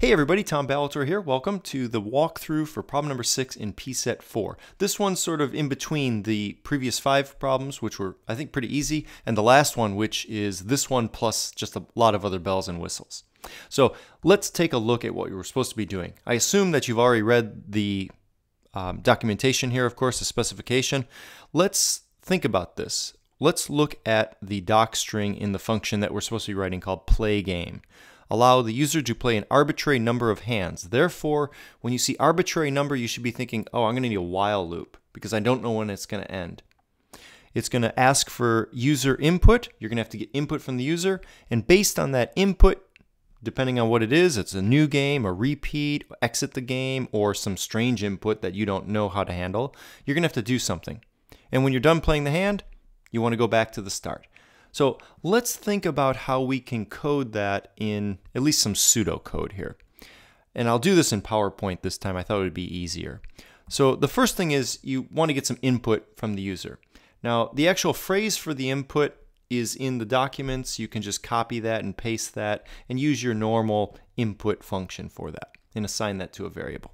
Hey everybody, Tom Ballatore here. Welcome to the walkthrough for problem number 6 in PSet 4. This one's sort of in between the previous 5 problems, which were, I think, pretty easy, and the last one, which is this one plus just a lot of other bells and whistles. So let's take a look at what you were supposed to be doing. I assume that you've already read the documentation here, of course, the specification. Let's think about this. Let's look at the doc string in the function that we're supposed to be writing called play game. Allow the user to play an arbitrary number of hands. Therefore, when you see arbitrary number, you should be thinking, oh, I'm going to need a while loop because I don't know when it's going to end. It's going to ask for user input. You're going to have to get input from the user. And based on that input, depending on what it is, it's a new game, a repeat, exit the game, or some strange input that you don't know how to handle, you're going to have to do something. And when you're done playing the hand, you want to go back to the start. So let's think about how we can code that in at least some pseudocode here. And I'll do this in PowerPoint this time. I thought it would be easier. So the first thing is you want to get some input from the user. Now, the actual phrase for the input is in the documents. You can just copy that and paste that and use your normal input function for that and assign that to a variable.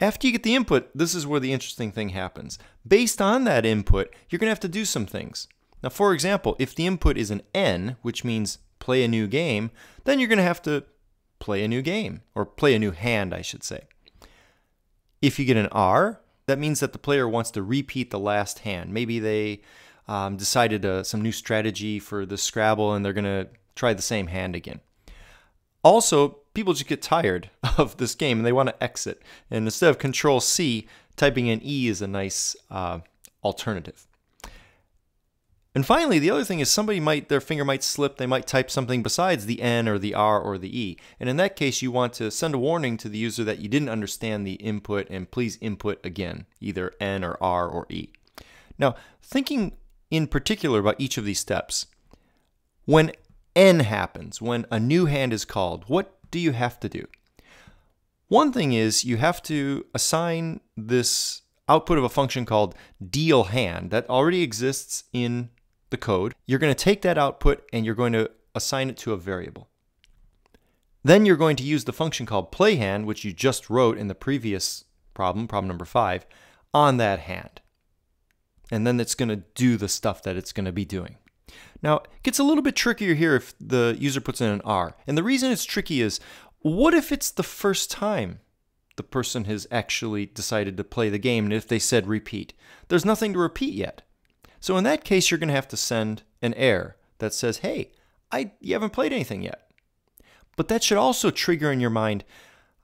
After you get the input, this is where the interesting thing happens. Based on that input, you're going to have to do some things. Now, for example, if the input is an N, which means play a new game, then you're going to have to play a new game, or play a new hand, I should say. If you get an R, that means that the player wants to repeat the last hand. Maybe they decided some new strategy for the Scrabble, and they're going to try the same hand again. Also, people just get tired of this game, and they want to exit. And instead of Control-C, typing in E is a nice alternative. And finally, the other thing is somebody might, their finger might slip, they might type something besides the N or the R or the E. And in that case, you want to send a warning to the user that you didn't understand the input and please input again, either N or R or E. Now, thinking in particular about each of these steps, when N happens, when a new hand is called, what do you have to do? One thing is you have to assign this output of a function called deal hand that already exists in the code. You're going to take that output and you're going to assign it to a variable. Then you're going to use the function called play hand, which you just wrote in the previous problem, problem number 5, on that hand. And then it's going to do the stuff that it's going to be doing. Now, it gets a little bit trickier here if the user puts in an R. And the reason it's tricky is, what if it's the first time the person has actually decided to play the game, and if they said repeat, there's nothing to repeat yet. So in that case, you're going to have to send an error that says, hey, you haven't played anything yet. But that should also trigger in your mind,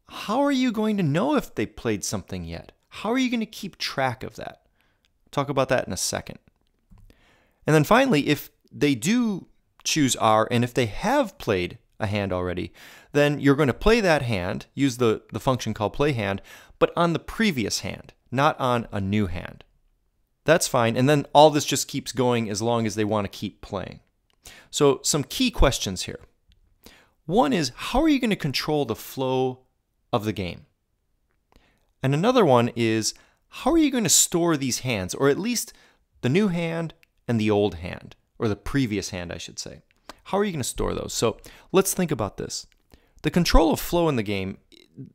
how are you going to know if they played something yet? How are you going to keep track of that? Talk about that in a second. And then finally, if they do choose R, and if they have played a hand already, then you're going to play that hand, use the function called play hand, but on the previous hand, not on a new hand. That's fine, and then all this just keeps going as long as they want to keep playing. So some key questions here. One is, how are you going to control the flow of the game? And another one is, how are you going to store these hands, or at least the new hand and the old hand, or the previous hand, I should say. How are you going to store those? So let's think about this. The control of flow in the game,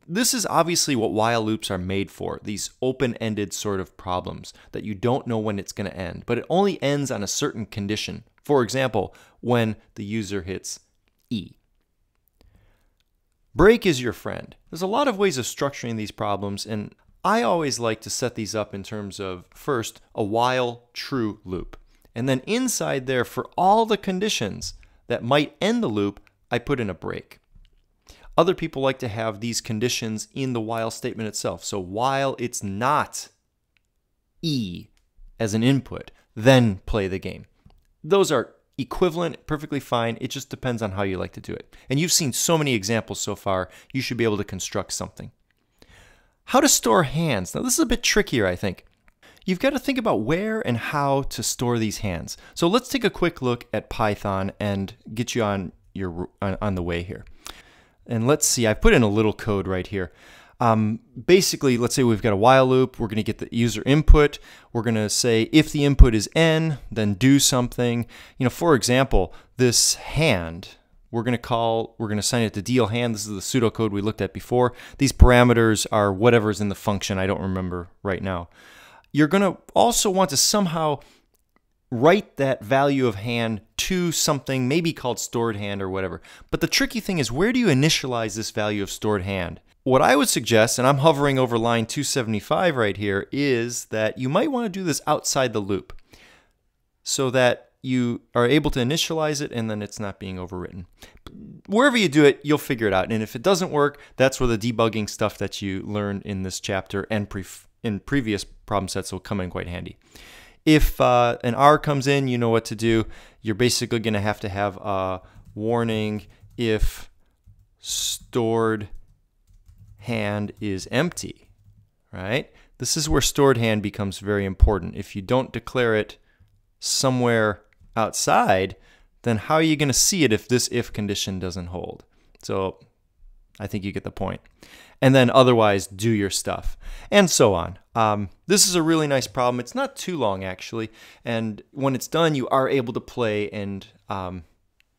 this is obviously what while loops are made for, these open-ended sort of problems that you don't know when it's going to end, but it only ends on a certain condition. For example, when the user hits E. Break is your friend. There's a lot of ways of structuring these problems, and I always like to set these up in terms of, first, a while true loop. And then inside there, for all the conditions that might end the loop, I put in a break. Other people like to have these conditions in the while statement itself. So while it's not E as an input, then play the game. Those are equivalent, perfectly fine. It just depends on how you like to do it. And you've seen so many examples so far, you should be able to construct something. How to store hands. Now this is a bit trickier, I think. You've got to think about where and how to store these hands. So let's take a quick look at Python and get you on the way here. And let's see, I put in a little code right here. Basically, let's say we've got a while loop. We're going to get the user input. We're going to say if the input is N, then do something. You know, for example, this hand we're going to assign it to deal hand. This is the pseudocode we looked at before. These parameters are whatever's in the function. I don't remember right now. You're going to also want to somehow write that value of hand to something maybe called stored hand or whatever. But the tricky thing is, where do you initialize this value of stored hand? What I would suggest, and I'm hovering over line 275 right here, is that you might want to do this outside the loop so that you are able to initialize it and then it's not being overwritten. Wherever you do it, you'll figure it out. And if it doesn't work, that's where the debugging stuff that you learned in this chapter and in previous problem sets will come in quite handy. If an error comes in, you know what to do. You're basically going to have a warning if stored hand is empty, right? This is where stored hand becomes very important. If you don't declare it somewhere outside, then how are you going to see it if this if condition doesn't hold? So I think you get the point. And then otherwise, do your stuff, and so on. This is a really nice problem. It's not too long, actually. And when it's done, you are able to play, and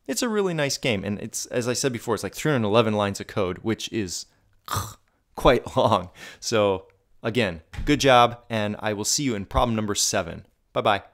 it's a really nice game. And it's, as I said before, it's like 311 lines of code, which is quite long. So again, good job, and I will see you in problem number 7. Bye-bye.